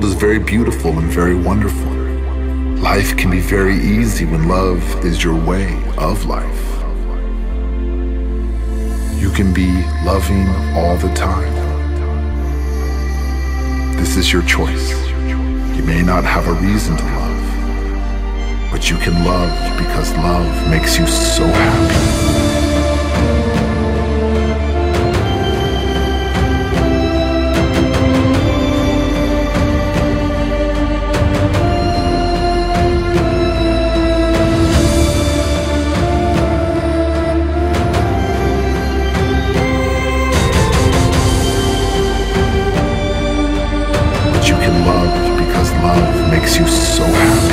world is very beautiful and very wonderful. Life can be very easy when love is your way of life. You can be loving all the time. This is your choice. You may not have a reason to love, but you can love because love makes you so happy. Makes you so happy.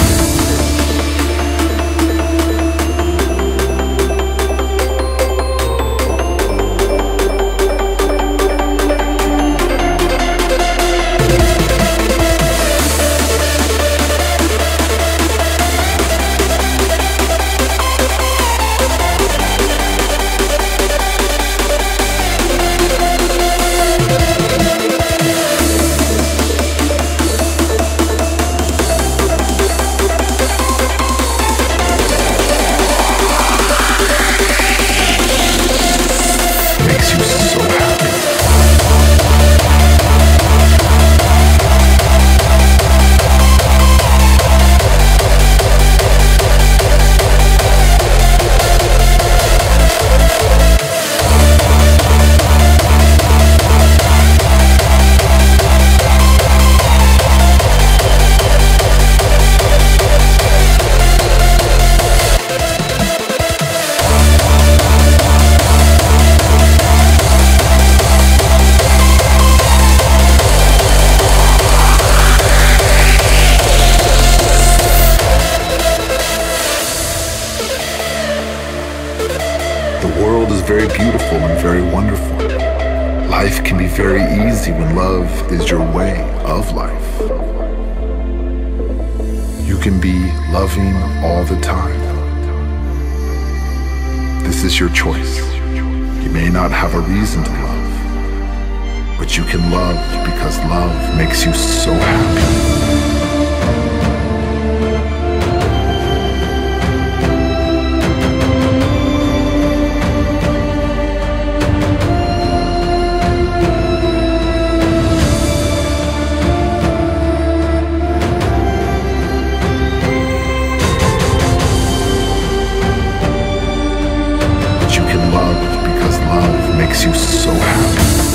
The world is very beautiful and very wonderful. Life can be very easy when love is your way of life. You can be loving all the time. This is your choice. You may not have a reason to love, but you can love because love makes you so happy. Love, because love makes you so happy.